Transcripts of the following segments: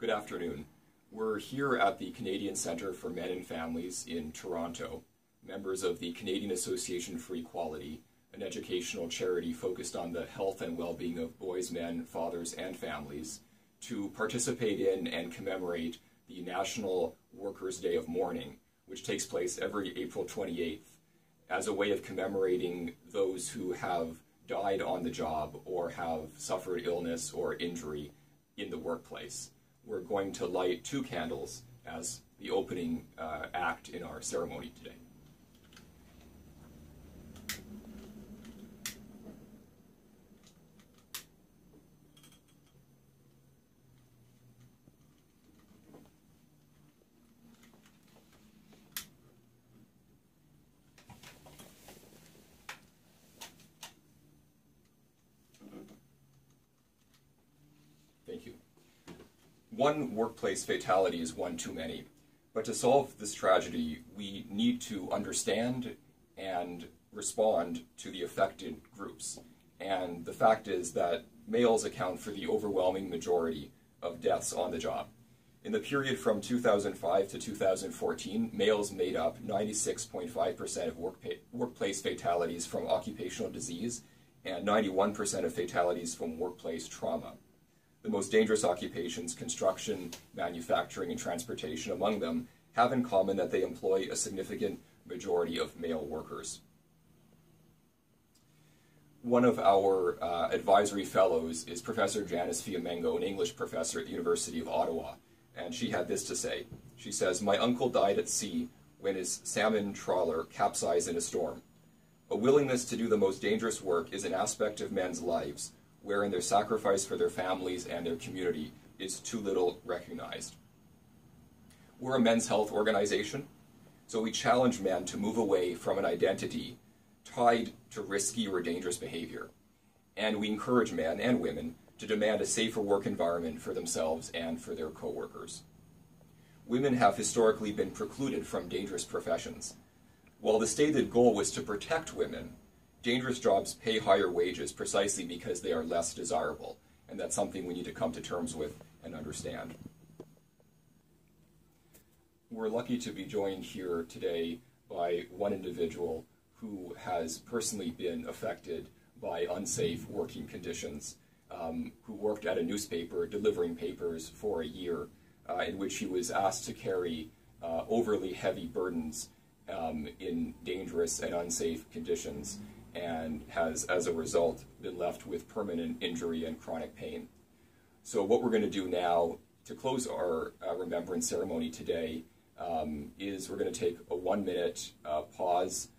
Good afternoon. We're here at the Canadian Centre for Men and Families in Toronto, members of the Canadian Association for Equality, an educational charity focused on the health and well-being of boys, men, fathers, and families, to participate in and commemorate the National Workers' Day of Mourning, which takes place every April 28th, as a way of commemorating those who have died on the job or have suffered illness or injury in the workplace. We're going to light two candles as the opening act in our ceremony today. One workplace fatality is one too many, but to solve this tragedy, we need to understand and respond to the affected groups. And the fact is that males account for the overwhelming majority of deaths on the job. In the period from 2005 to 2014, males made up 96.5% of workplace fatalities from occupational disease and 91% of fatalities from workplace trauma. The most dangerous occupations, construction, manufacturing, and transportation among them, have in common that they employ a significant majority of male workers. One of our advisory fellows is Professor Janice Fiamengo, an English professor at the University of Ottawa, and she had this to say. She says, "My uncle died at sea when his salmon trawler capsized in a storm. A willingness to do the most dangerous work is an aspect of men's lives wherein their sacrifice for their families and their community is too little recognized." We're a men's health organization, so we challenge men to move away from an identity tied to risky or dangerous behavior. And we encourage men and women to demand a safer work environment for themselves and for their co-workers. Women have historically been precluded from dangerous professions. While the stated goal was to protect women, dangerous jobs pay higher wages precisely because they are less desirable, and that's something we need to come to terms with and understand. We're lucky to be joined here today by one individual who has personally been affected by unsafe working conditions, who worked at a newspaper delivering papers for a year, in which he was asked to carry overly heavy burdens in dangerous and unsafe conditions, and has, as a result, been left with permanent injury and chronic pain. So what we're going to do now to close our remembrance ceremony today is we're going to take a 1-minute pause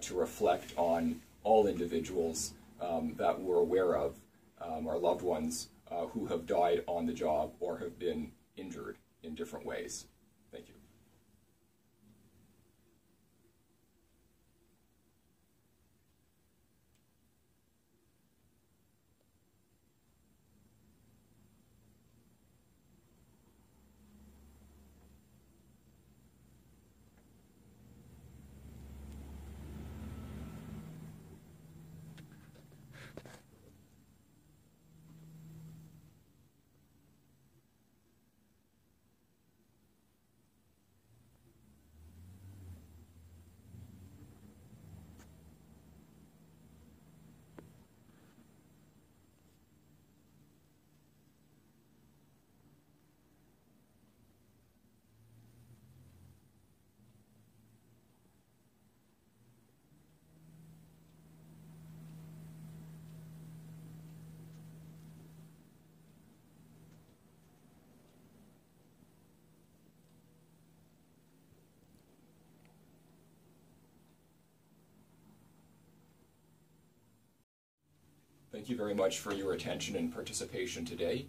to reflect on all individuals that we're aware of, our loved ones who have died on the job or have been injured in different ways. Thank you. Thank you very much for your attention and participation today.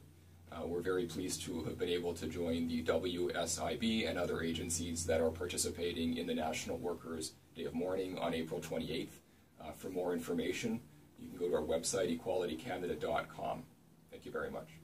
We're very pleased to have been able to join the WSIB and other agencies that are participating in the National Workers' Day of Mourning on April 28th. For more information, you can go to our website, equalitycanada.com. Thank you very much.